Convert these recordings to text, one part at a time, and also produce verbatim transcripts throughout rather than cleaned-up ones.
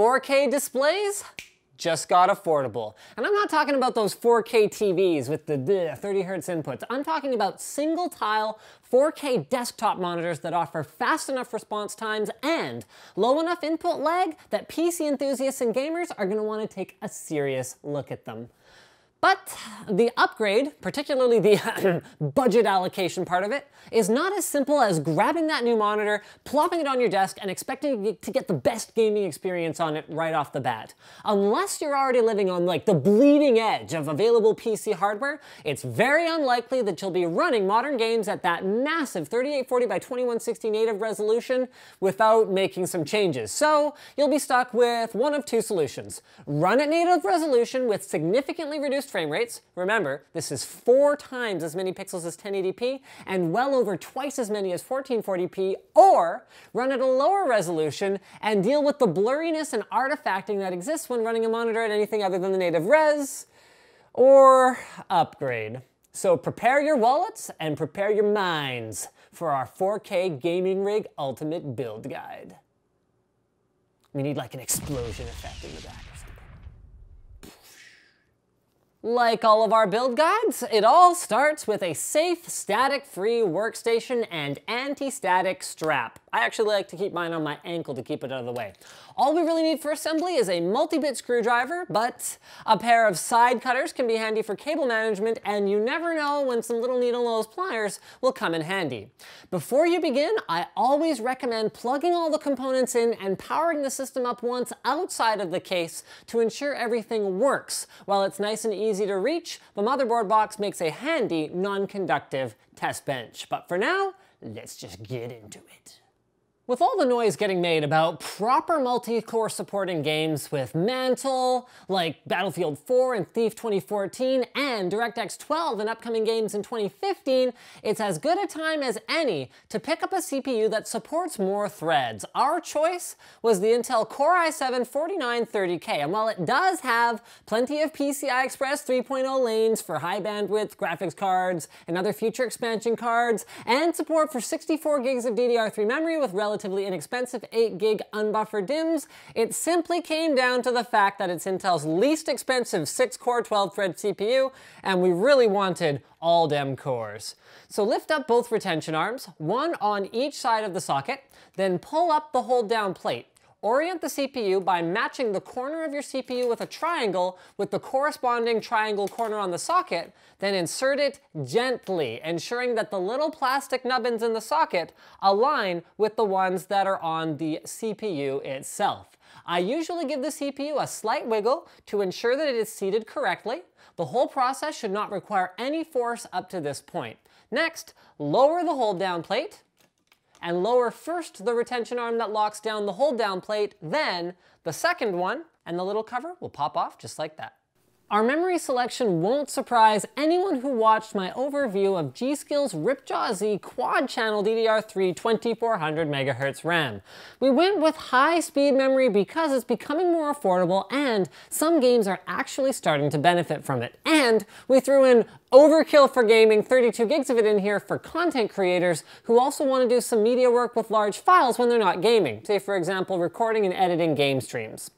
four K displays just got affordable. And I'm not talking about those four K T Vs with the thirty hertz inputs. I'm talking about single tile four K desktop monitors that offer fast enough response times and low enough input lag that P C enthusiasts and gamers are gonna wanna take a serious look at them. But the upgrade, particularly the budget allocation part of it, is not as simple as grabbing that new monitor, plopping it on your desk, and expecting to get the best gaming experience on it right off the bat. Unless you're already living on like the bleeding edge of available P C hardware, it's very unlikely that you'll be running modern games at that massive thirty-eight forty by twenty-one sixty native resolution without making some changes. So you'll be stuck with one of two solutions. Run at native resolution with significantly reduced frame rates. Remember, this is four times as many pixels as ten eighty p and well over twice as many as fourteen forty p, or run at a lower resolution and deal with the blurriness and artifacting that exists when running a monitor at anything other than the native res, or upgrade. So prepare your wallets and prepare your minds for our four K Gaming Rig Ultimate Build Guide. We need like an explosion effect in the back. Like all of our build guides, it all starts with a safe, static-free workstation and anti-static strap. I actually like to keep mine on my ankle to keep it out of the way. All we really need for assembly is a multi-bit screwdriver, but a pair of side cutters can be handy for cable management, and you never know when some little needle-nose pliers will come in handy. Before you begin, I always recommend plugging all the components in and powering the system up once outside of the case to ensure everything works. While it's nice and easy Easy to reach, the motherboard box makes a handy non-conductive test bench. But for now, let's just get into it. With all the noise getting made about proper multi-core support in games with Mantle, like Battlefield four and Thief twenty fourteen, and DirectX twelve and upcoming games in twenty fifteen, it's as good a time as any to pick up a C P U that supports more threads. Our choice was the Intel Core i seven forty-nine thirty K, and while it does have plenty of P C I Express three point oh lanes for high bandwidth graphics cards and other future expansion cards, and support for sixty-four gigs of D D R three memory with relative relatively inexpensive eight gig unbuffered D I Ms, it simply came down to the fact that it's Intel's least expensive six core twelve thread C P U, and we really wanted all D I M cores. So lift up both retention arms, one on each side of the socket, then pull up the hold down plate. Orient the C P U by matching the corner of your C P U with a triangle with the corresponding triangle corner on the socket, then insert it gently, ensuring that the little plastic nubbins in the socket align with the ones that are on the C P U itself. I usually give the C P U a slight wiggle to ensure that it is seated correctly. The whole process should not require any force up to this point. Next, lower the hold down plate, and lower first the retention arm that locks down the hold down plate, then the second one, and the little cover will pop off just like that. Our memory selection won't surprise anyone who watched my overview of G.Skill's Ripjaw Z quad channel D D R three twenty-four hundred megahertz RAM. We went with high speed memory because it's becoming more affordable and some games are actually starting to benefit from it. And we threw in overkill for gaming, thirty-two gigs of it in here for content creators who also want to do some media work with large files when they're not gaming, say for example recording and editing game streams.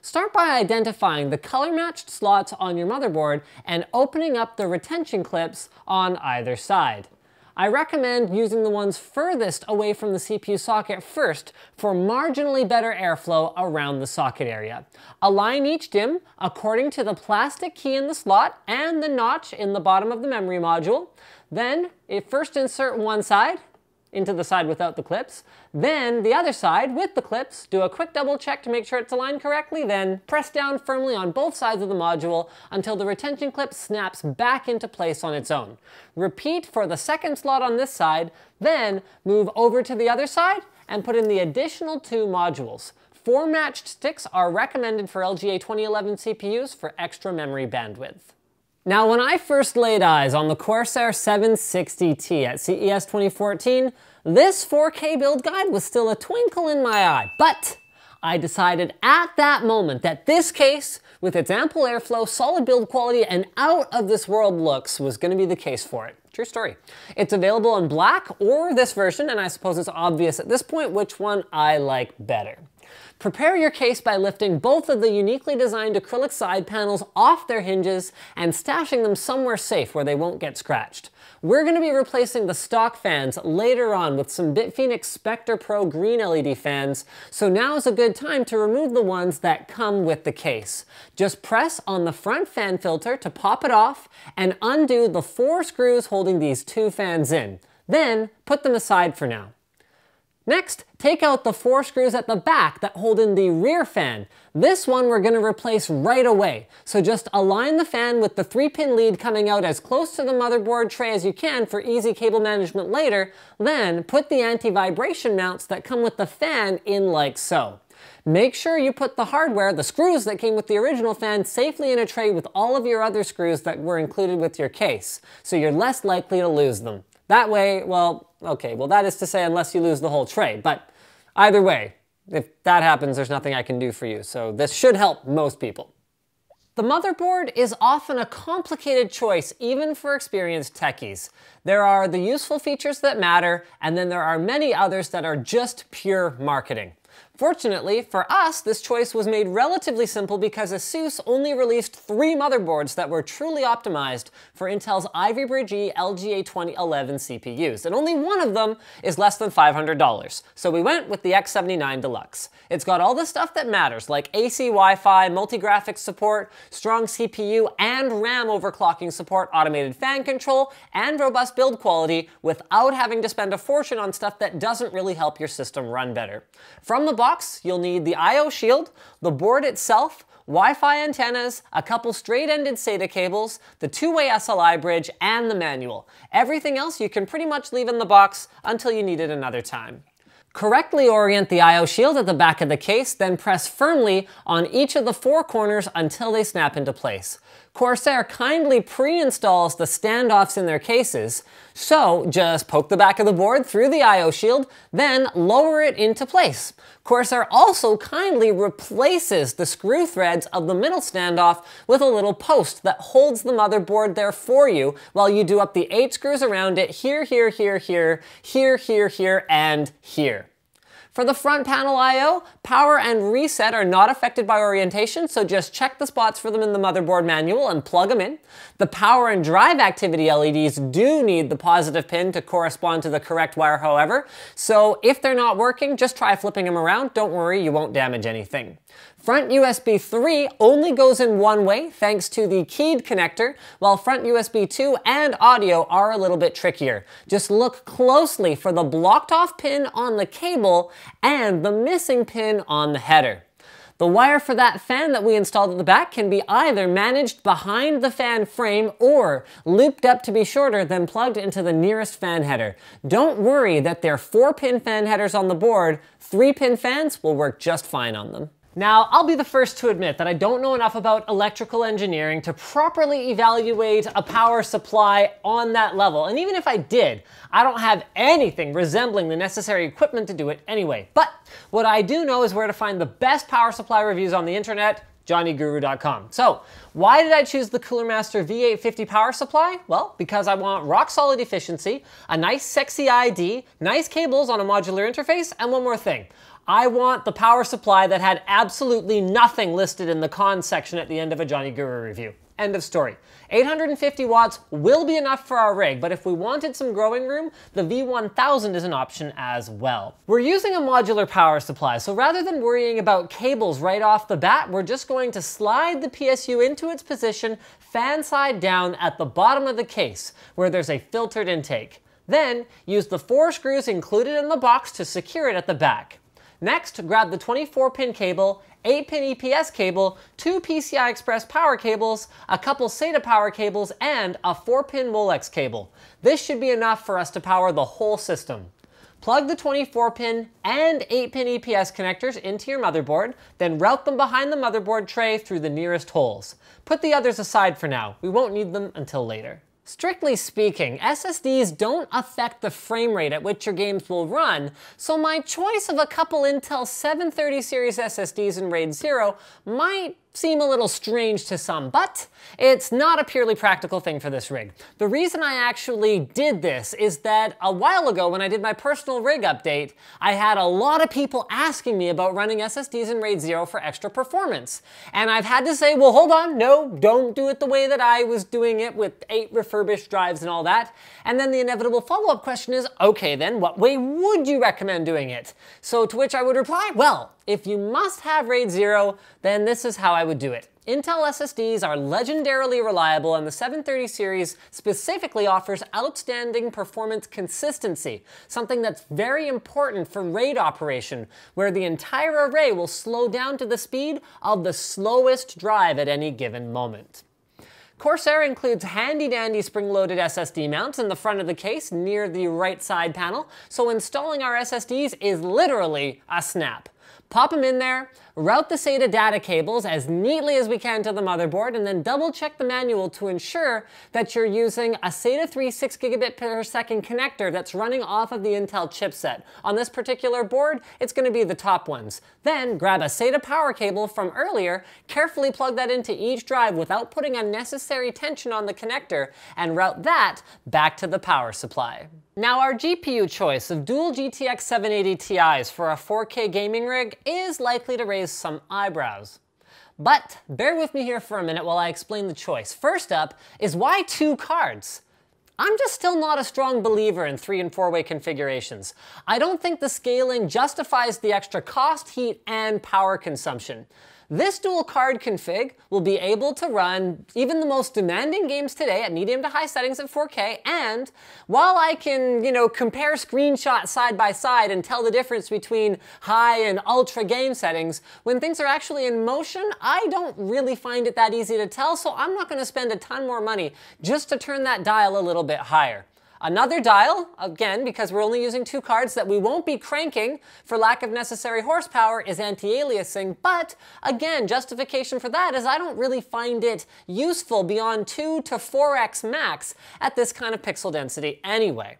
Start by identifying the color-matched slots on your motherboard and opening up the retention clips on either side. I recommend using the ones furthest away from the C P U socket first for marginally better airflow around the socket area. Align each D I M according to the plastic key in the slot and the notch in the bottom of the memory module. Then, first insert one side into the side without the clips, then the other side with the clips, do a quick double check to make sure it's aligned correctly, then press down firmly on both sides of the module until the retention clip snaps back into place on its own. Repeat for the second slot on this side, then move over to the other side and put in the additional two modules. Four matched sticks are recommended for L G A twenty eleven C P Us for extra memory bandwidth. Now, when I first laid eyes on the Corsair seven sixty T at C E S twenty fourteen, this four K build guide was still a twinkle in my eye, but I decided at that moment that this case, with its ample airflow, solid build quality, and out of this world looks, was gonna be the case for it. True story. It's available in black or this version, and I suppose it's obvious at this point which one I like better. Prepare your case by lifting both of the uniquely designed acrylic side panels off their hinges and stashing them somewhere safe where they won't get scratched. We're going to be replacing the stock fans later on with some Bitfenix Spectre Pro green L E D fans, so now is a good time to remove the ones that come with the case. Just press on the front fan filter to pop it off and undo the four screws holding these two fans in. Then put them aside for now. Next, take out the four screws at the back that hold in the rear fan. This one we're going to replace right away, so just align the fan with the three-pin lead coming out as close to the motherboard tray as you can for easy cable management later, then put the anti-vibration mounts that come with the fan in like so. Make sure you put the hardware, the screws that came with the original fan, safely in a tray with all of your other screws that were included with your case, so you're less likely to lose them. That way, well, okay, well that is to say unless you lose the whole tray, but either way, if that happens, there's nothing I can do for you, so this should help most people. The motherboard is often a complicated choice, even for experienced techies. There are the useful features that matter, and then there are many others that are just pure marketing. Fortunately for us, this choice was made relatively simple because ASUS only released three motherboards that were truly optimized for Intel's Ivy Bridge E L G A twenty eleven C P Us, and only one of them is less than five hundred dollars, so we went with the X seventy-nine Deluxe. It's got all the stuff that matters, like A C Wi-Fi, multi-graphics support, strong C P U and RAM overclocking support, automated fan control, and robust build quality without having to spend a fortune on stuff that doesn't really help your system run better. From the box, you'll need the I O shield, the board itself, Wi-Fi antennas, a couple straight-ended SATA cables, the two-way S L I bridge, and the manual. Everything else you can pretty much leave in the box until you need it another time. Correctly orient the I O shield at the back of the case, then press firmly on each of the four corners until they snap into place. Corsair kindly pre-installs the standoffs in their cases, so just poke the back of the board through the I O shield, then lower it into place. Corsair also kindly replaces the screw threads of the middle standoff with a little post that holds the motherboard there for you while you do up the eight screws around it here, here, here, here, here, here, here, and here. For the front panel I O, power and reset are not affected by orientation, so just check the spots for them in the motherboard manual and plug them in. The power and drive activity L E Ds do need the positive pin to correspond to the correct wire, however, so if they're not working, just try flipping them around. Don't worry, you won't damage anything. Front U S B three only goes in one way thanks to the keyed connector, while front U S B two and audio are a little bit trickier. Just look closely for the blocked off pin on the cable and the missing pin on the header. The wire for that fan that we installed at the back can be either managed behind the fan frame or looped up to be shorter than plugged into the nearest fan header. Don't worry that there are four-pin fan headers on the board, three-pin fans will work just fine on them. Now, I'll be the first to admit that I don't know enough about electrical engineering to properly evaluate a power supply on that level, and even if I did, I don't have anything resembling the necessary equipment to do it anyway. But what I do know is where to find the best power supply reviews on the internet, johnny guru dot com. So, why did I choose the Cooler Master V eight fifty power supply? Well, because I want rock solid efficiency, a nice sexy I D, nice cables on a modular interface, and one more thing. I want the power supply that had absolutely nothing listed in the cons section at the end of a Johnny Guru review. End of story. eight hundred fifty watts will be enough for our rig, but if we wanted some growing room, the V one thousand is an option as well. We're using a modular power supply, so rather than worrying about cables right off the bat, we're just going to slide the P S U into its position, fan side down at the bottom of the case, where there's a filtered intake. Then, use the four screws included in the box to secure it at the back. Next, grab the twenty-four pin cable, eight pin E P S cable, two P C I Express power cables, a couple SATA power cables, and a four pin Molex cable. This should be enough for us to power the whole system. Plug the twenty-four pin and eight pin E P S connectors into your motherboard, then route them behind the motherboard tray through the nearest holes. Put the others aside for now, we won't need them until later. Strictly speaking, S S Ds don't affect the frame rate at which your games will run, so my choice of a couple Intel seven thirty series S S Ds in RAID zero might seem a little strange to some, but it's not a purely practical thing for this rig. The reason I actually did this is that a while ago when I did my personal rig update, I had a lot of people asking me about running S S Ds in RAID zero for extra performance. And I've had to say, well, hold on, no, don't do it the way that I was doing it with eight refurbished drives and all that. And then the inevitable follow-up question is, okay then, what way would you recommend doing it? So to which I would reply, well, if you must have RAID zero, then this is how I would do it. Intel S S Ds are legendarily reliable, and the seven thirty series specifically offers outstanding performance consistency, something that's very important for RAID operation, where the entire array will slow down to the speed of the slowest drive at any given moment. Corsair includes handy-dandy spring-loaded S S D mounts in the front of the case near the right side panel, so installing our S S Ds is literally a snap. Pop them in there, route the SATA data cables as neatly as we can to the motherboard, and then double-check the manual to ensure that you're using a SATA three six gigabit per second connector that's running off of the Intel chipset. On this particular board, it's going to be the top ones. Then grab a SATA power cable from earlier, carefully plug that into each drive without putting unnecessary tension on the connector, and route that back to the power supply. Now, our G P U choice of dual G T X seven eighty Ti's for a four K gaming rig is likely to raise some eyebrows. But bear with me here for a minute while I explain the choice. First up is why two cards? I'm just still not a strong believer in three and four way configurations. I don't think the scaling justifies the extra cost, heat, and power consumption. This dual card config will be able to run even the most demanding games today at medium to high settings at four K, and while I can, you know, compare screenshots side by side and tell the difference between high and ultra game settings, when things are actually in motion, I don't really find it that easy to tell, so I'm not going to spend a ton more money just to turn that dial a little bit higher. Another dial, again, because we're only using two cards that we won't be cranking for lack of necessary horsepower, is anti-aliasing, but again, justification for that is I don't really find it useful beyond two to four X max at this kind of pixel density anyway.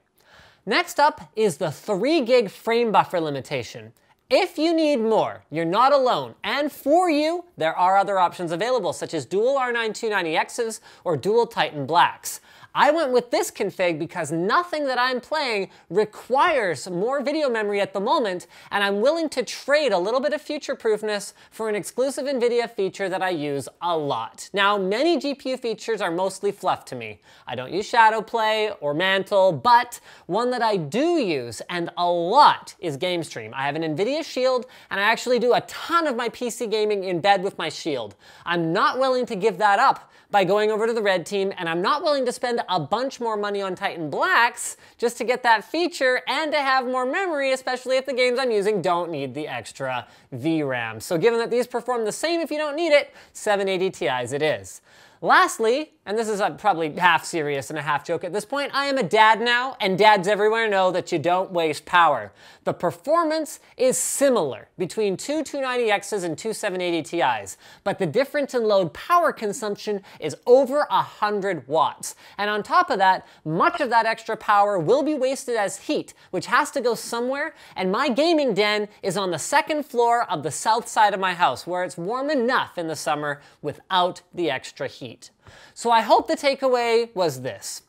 Next up is the three gig frame buffer limitation. If you need more, you're not alone, and for you, there are other options available, such as dual R nine two ninety X's or dual Titan Blacks. I went with this config because nothing that I'm playing requires more video memory at the moment, and I'm willing to trade a little bit of future-proofness for an exclusive NVIDIA feature that I use a lot. Now, many G P U features are mostly fluff to me. I don't use shadow play or mantle, but one that I do use, and a lot, is Game Stream. I have an NVIDIA Shield, and I actually do a ton of my P C gaming in bed with my Shield. I'm not willing to give that up by going over to the red team, and I'm not willing to spend a bunch more money on Titan Blacks just to get that feature and to have more memory, especially if the games I'm using don't need the extra V RAM. So given that these perform the same if you don't need it, seven eighty Ti's it is. Lastly, and this is probably half serious and a half joke at this point, I am a dad now, and dads everywhere know that you don't waste power. The performance is similar between two 290X's and two seven eighty Ti's, but the difference in load power consumption is over one hundred watts. And on top of that, much of that extra power will be wasted as heat, which has to go somewhere, and my gaming den is on the second floor of the south side of my house, where it's warm enough in the summer without the extra heat. So I hope the takeaway was this.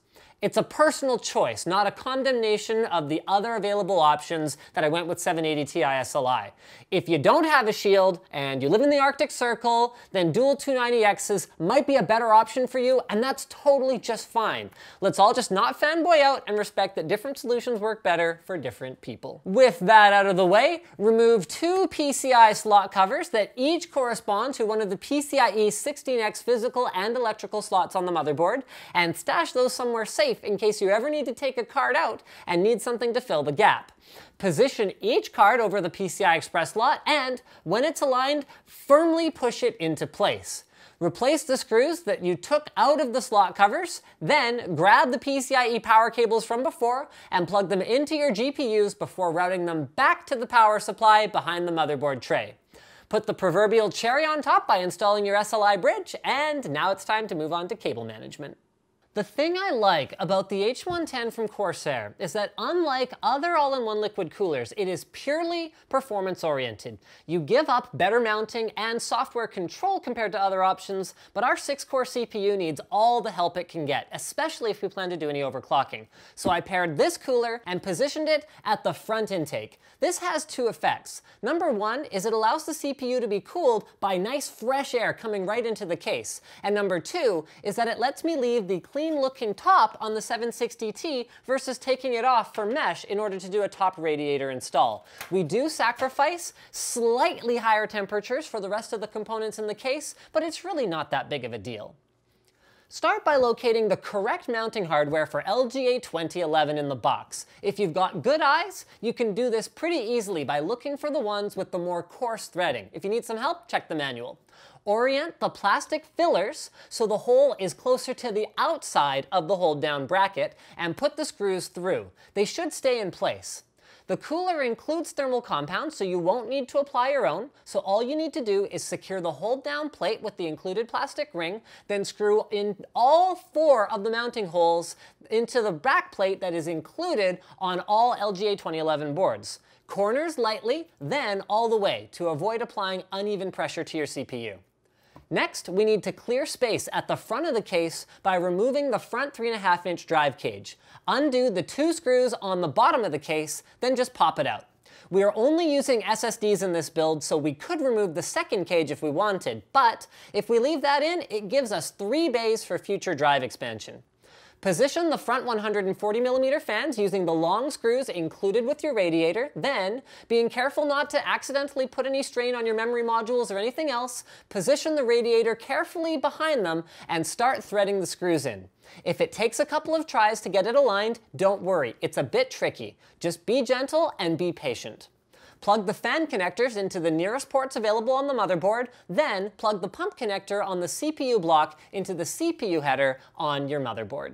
It's a personal choice, not a condemnation of the other available options that I went with seven eighty Ti S L I. If you don't have a Shield and you live in the Arctic Circle, then dual two ninety X's might be a better option for you, and that's totally just fine. Let's all just not fanboy out and respect that different solutions work better for different people. With that out of the way, remove two P C I slot covers that each correspond to one of the PCIe sixteen X physical and electrical slots on the motherboard, and stash those somewhere safe in case you ever need to take a card out and need something to fill the gap. Position each card over the P C I Express slot, and when it's aligned, firmly push it into place. Replace the screws that you took out of the slot covers, then grab the PCIe power cables from before and plug them into your G P Us before routing them back to the power supply behind the motherboard tray. Put the proverbial cherry on top by installing your S L I bridge, and now it's time to move on to cable management. The thing I like about the H one ten from Corsair is that unlike other all-in-one liquid coolers, it is purely performance-oriented. You give up better mounting and software control compared to other options, but our six-core C P U needs all the help it can get, especially if we plan to do any overclocking. So I paired this cooler and positioned it at the front intake. This has two effects. Number one is it allows the C P U to be cooled by nice fresh air coming right into the case. And number two is that it lets me leave the clean looking top on the seven sixty T versus taking it off for mesh in order to do a top radiator install. We do sacrifice slightly higher temperatures for the rest of the components in the case, but it's really not that big of a deal. Start by locating the correct mounting hardware for L G A twenty eleven in the box. If you've got good eyes, you can do this pretty easily by looking for the ones with the more coarse threading. If you need some help, check the manual. Orient the plastic fillers so the hole is closer to the outside of the hold-down bracket and put the screws through. They should stay in place. The cooler includes thermal compounds, so you won't need to apply your own, so all you need to do is secure the hold-down plate with the included plastic ring, then screw in all four of the mounting holes into the back plate that is included on all L G A twenty eleven boards. Corners lightly, then all the way, to avoid applying uneven pressure to your C P U. Next, we need to clear space at the front of the case by removing the front three point five inch drive cage. Undo the two screws on the bottom of the case, then just pop it out. We are only using S S Ds in this build, so we could remove the second cage if we wanted, but if we leave that in, it gives us three bays for future drive expansion. Position the front one hundred forty millimeter fans using the long screws included with your radiator, then, being careful not to accidentally put any strain on your memory modules or anything else, position the radiator carefully behind them and start threading the screws in. If it takes a couple of tries to get it aligned, don't worry, it's a bit tricky. Just be gentle and be patient. Plug the fan connectors into the nearest ports available on the motherboard, then plug the pump connector on the C P U block into the C P U header on your motherboard.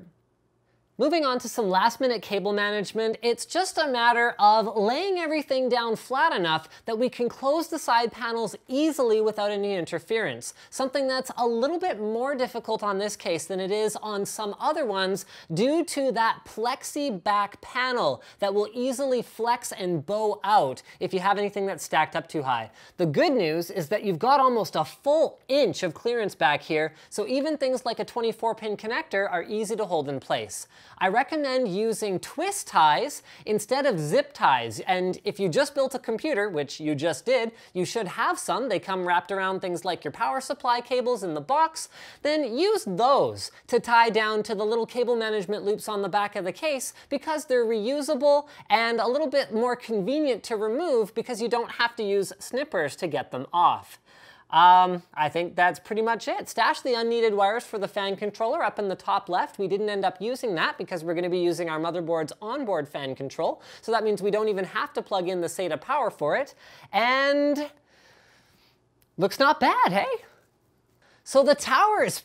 Moving on to some last minute cable management, it's just a matter of laying everything down flat enough that we can close the side panels easily without any interference, something that's a little bit more difficult on this case than it is on some other ones due to that plexi back panel that will easily flex and bow out if you have anything that's stacked up too high. The good news is that you've got almost a full inch of clearance back here, so even things like a twenty-four pin connector are easy to hold in place. I recommend using twist ties instead of zip ties, and if you just built a computer, which you just did, you should have some. They come wrapped around things like your power supply cables in the box. Then use those to tie down to the little cable management loops on the back of the case because they're reusable and a little bit more convenient to remove because you don't have to use snippers to get them off. Um, I think that's pretty much it. Stash the unneeded wires for the fan controller up in the top left. We didn't end up using that because we're going to be using our motherboard's onboard fan control. So that means we don't even have to plug in the SATA power for it. And looks not bad, hey? So the tower's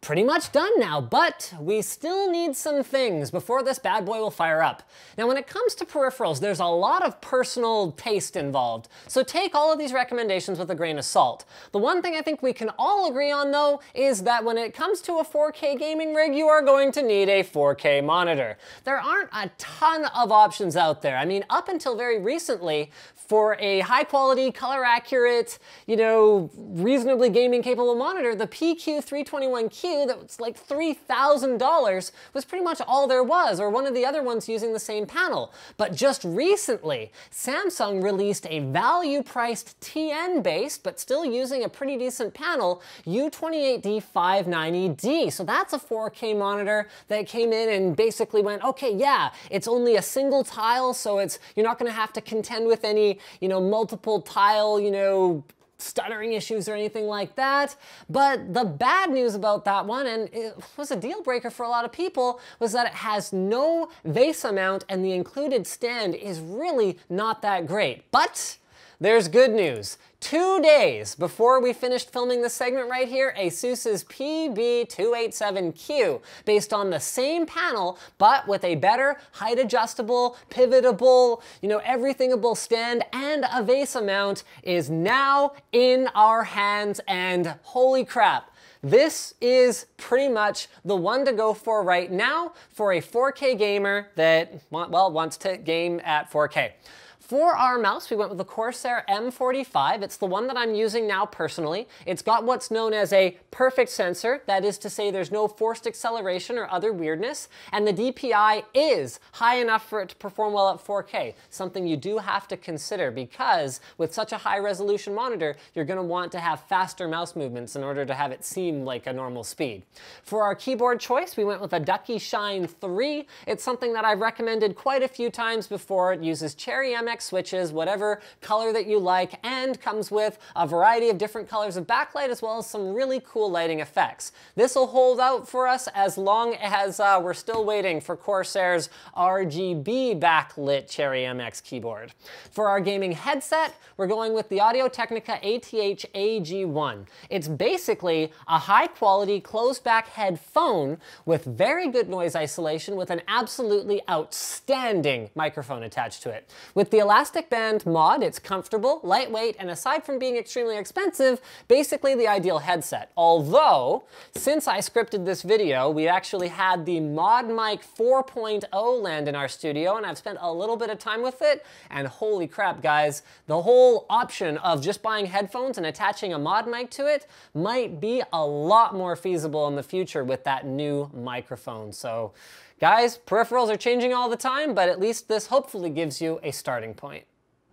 pretty much done now, but we still need some things before this bad boy will fire up. Now, when it comes to peripherals, there's a lot of personal taste involved, so take all of these recommendations with a grain of salt. The one thing I think we can all agree on, though, is that when it comes to a four K gaming rig, you are going to need a four K monitor. There aren't a ton of options out there. I mean, up until very recently, for a high-quality, color-accurate, you know, reasonably gaming-capable monitor, the P Q three twenty-one Q that was like three thousand dollars was pretty much all there was, or one of the other ones using the same panel. But just recently, Samsung released a value-priced T N-based, but still using a pretty decent panel, U twenty-eight D five ninety D. So that's a four K monitor that came in and basically went, okay, yeah, it's only a single tile, so it's you're not going to have to contend with any, you know, multiple tile, you know, stuttering issues or anything like that. But the bad news about that one, and it was a deal breaker for a lot of people, was that it has no VESA mount and the included stand is really not that great. But There's good news. Two days before we finished filming this segment right here, ASUS's P B two eighty-seven Q, based on the same panel, but with a better height adjustable, pivotable, you know, everythingable stand and a VESA mount, is now in our hands, and holy crap. This is pretty much the one to go for right now for a four K gamer that, well, wants to game at four K. For our mouse, we went with the Corsair M forty-five. It's the one that I'm using now personally. It's got what's known as a perfect sensor. That is to say there's no forced acceleration or other weirdness. And the D P I is high enough for it to perform well at four K, something you do have to consider because with such a high resolution monitor, you're gonna want to have faster mouse movements in order to have it seem like a normal speed. For our keyboard choice, we went with a Ducky Shine three. It's something that I've recommended quite a few times before. It uses Cherry M X switches, whatever color that you like, and comes with a variety of different colors of backlight as well as some really cool lighting effects. This will hold out for us as long as uh, we're still waiting for Corsair's R G B backlit Cherry M X keyboard. For our gaming headset, we're going with the Audio-Technica A T H A G one. It's basically a high-quality closed-back headphone with very good noise isolation with an absolutely outstanding microphone attached to it. With the elastic band mod, it's comfortable, lightweight, and aside from being extremely expensive, basically the ideal headset. Although, since I scripted this video, we actually had the ModMic four point oh land in our studio, and I've spent a little bit of time with it, and holy crap, guys, the whole option of just buying headphones and attaching a ModMic to it might be a lot more feasible in the future with that new microphone. So, guys, peripherals are changing all the time, but at least this hopefully gives you a starting point.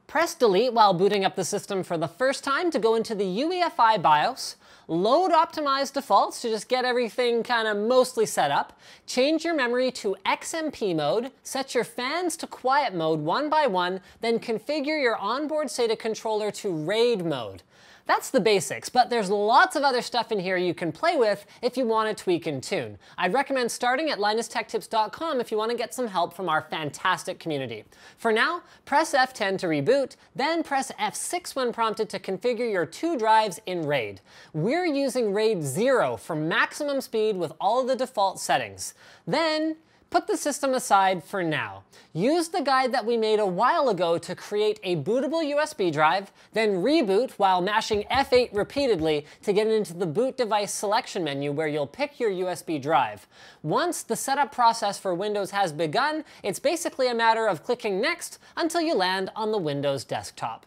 Press delete while booting up the system for the first time to go into the U E F I BIOS. Load optimized defaults to just get everything kind of mostly set up. Change your memory to X M P mode. Set your fans to quiet mode one by one, then configure your onboard SATA controller to RAID mode. That's the basics, but there's lots of other stuff in here you can play with if you want to tweak and tune. I'd recommend starting at Linus Tech Tips dot com if you want to get some help from our fantastic community. For now, press F ten to reboot, then press F six when prompted to configure your two drives in RAID. We're using RAID zero for maximum speed with all of the default settings. Then, put the system aside for now. Use the guide that we made a while ago to create a bootable U S B drive, then reboot while mashing F eight repeatedly to get into the boot device selection menu where you'll pick your U S B drive. Once the setup process for Windows has begun, it's basically a matter of clicking next until you land on the Windows desktop.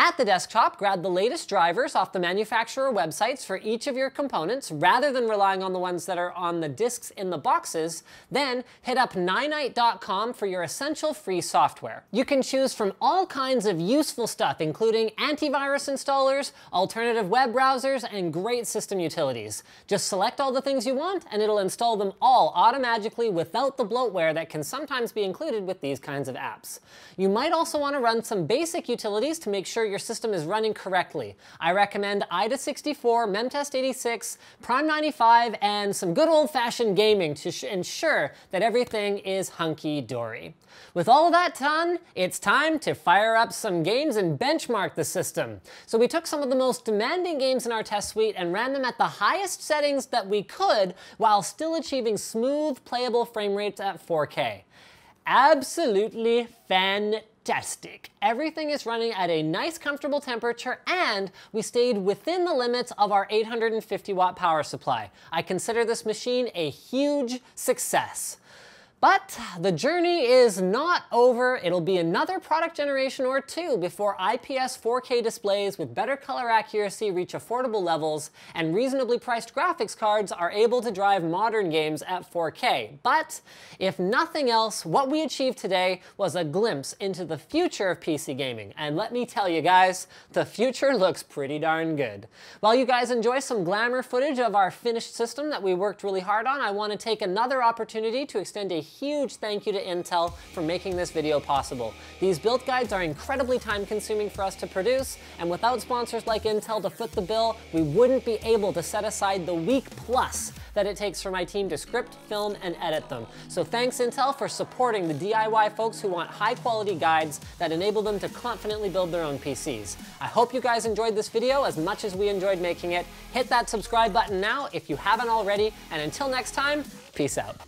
At the desktop, grab the latest drivers off the manufacturer websites for each of your components, rather than relying on the ones that are on the disks in the boxes. Then hit up Ninite dot com for your essential free software. You can choose from all kinds of useful stuff, including antivirus installers, alternative web browsers, and great system utilities. Just select all the things you want, and it'll install them all automatically without the bloatware that can sometimes be included with these kinds of apps. You might also want to run some basic utilities to make sure your system is running correctly. I recommend AIDA sixty-four, Memtest eighty-six, Prime ninety-five, and some good old-fashioned gaming to ensure that everything is hunky-dory. With all that done, it's time to fire up some games and benchmark the system. So we took some of the most demanding games in our test suite and ran them at the highest settings that we could while still achieving smooth, playable frame rates at four K. Absolutely fantastic. Fantastic. Everything is running at a nice, comfortable temperature, and we stayed within the limits of our eight hundred fifty watt power supply. I consider this machine a huge success. But the journey is not over. It'll be another product generation or two before I P S four K displays with better color accuracy reach affordable levels and reasonably priced graphics cards are able to drive modern games at four K. But if nothing else, what we achieved today was a glimpse into the future of P C gaming. And let me tell you guys, the future looks pretty darn good. While you guys enjoy some glamour footage of our finished system that we worked really hard on, I want to take another opportunity to extend a huge thank you to Intel for making this video possible. These build guides are incredibly time consuming for us to produce, and without sponsors like Intel to foot the bill, we wouldn't be able to set aside the week plus that it takes for my team to script, film, and edit them. So thanks Intel for supporting the D I Y folks who want high quality guides that enable them to confidently build their own P Cs. I hope you guys enjoyed this video as much as we enjoyed making it. Hit that subscribe button now if you haven't already, and until next time, peace out.